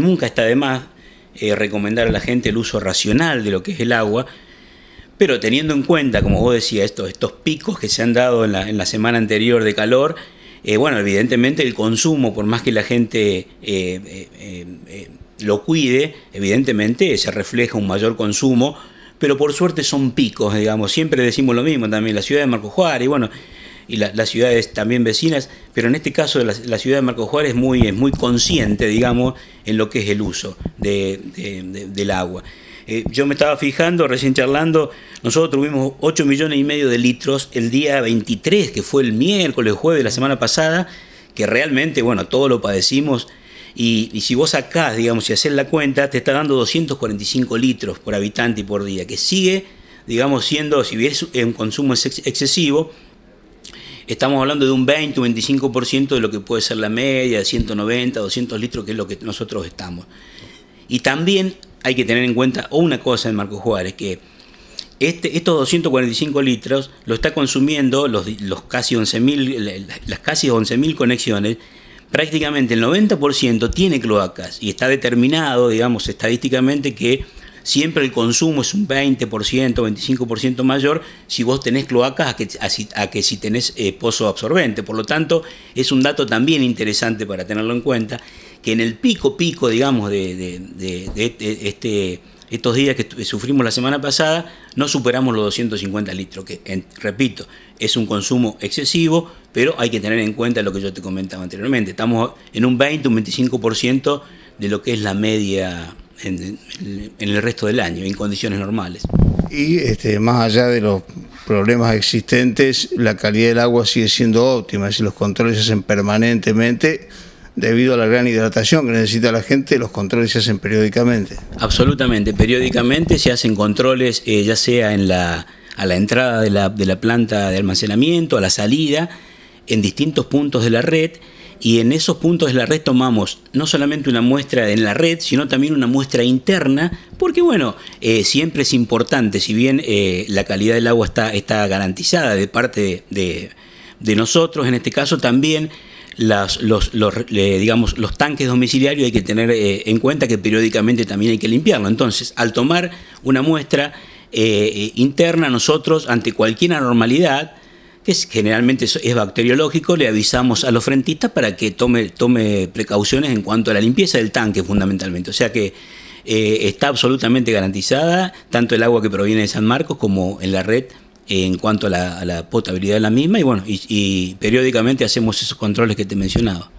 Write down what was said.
Nunca está de más recomendar a la gente el uso racional de lo que es el agua, pero teniendo en cuenta, como vos decías, estos picos que se han dado en la semana anterior de calor, bueno, evidentemente el consumo, por más que la gente lo cuide, evidentemente se refleja un mayor consumo, pero por suerte son picos, digamos. Siempre decimos lo mismo también, la ciudad de Marcos Juárez, y bueno, y las ciudades también vecinas, pero en este caso la ciudad de Marcos Juárez es muy consciente, digamos, en lo que es el uso del agua. Yo me estaba fijando, recién charlando, nosotros tuvimos 8,5 millones de litros el día 23, que fue el miércoles, jueves de la semana pasada, que realmente, bueno, todo lo padecimos, y si vos sacás, digamos, si hacés la cuenta, te está dando 245 litros por habitante y por día, que sigue, digamos, siendo, si bien es un consumo excesivo, estamos hablando de un 20 o 25% de lo que puede ser la media, de 190, 200 litros, que es lo que nosotros estamos. Y también hay que tener en cuenta una cosa en Marcos Juárez, que estos 245 litros lo está consumiendo las casi 11.000 conexiones, prácticamente el 90% tiene cloacas, y está determinado, digamos, estadísticamente que siempre el consumo es un 20%, 25% mayor si vos tenés cloacas a que si tenés pozo absorbente. Por lo tanto, es un dato también interesante para tenerlo en cuenta, que en el pico, digamos, estos días que sufrimos la semana pasada, no superamos los 250 litros, que, repito, es un consumo excesivo, pero hay que tener en cuenta lo que yo te comentaba anteriormente. Estamos en un 20, un 25% de lo que es la media en el resto del año, en condiciones normales. Y más allá de los problemas existentes, la calidad del agua sigue siendo óptima, es decir, los controles se hacen permanentemente. Debido a la gran hidratación que necesita la gente, los controles se hacen periódicamente. Absolutamente, periódicamente se hacen controles, ya sea a la entrada de la planta de almacenamiento, a la salida, en distintos puntos de la red, y en esos puntos de la red tomamos no solamente una muestra en la red, sino también una muestra interna, porque bueno, siempre es importante, si bien la calidad del agua está garantizada de parte de nosotros, en este caso también, digamos, los tanques domiciliarios hay que tener en cuenta que periódicamente también hay que limpiarlo. Entonces, al tomar una muestra interna, nosotros ante cualquier anormalidad, que generalmente es bacteriológico, le avisamos a los frentistas para que tome precauciones en cuanto a la limpieza del tanque fundamentalmente. O sea que está absolutamente garantizada tanto el agua que proviene de San Marcos como en la red en cuanto a la potabilidad de la misma, y bueno, y periódicamente hacemos esos controles que te mencionaba.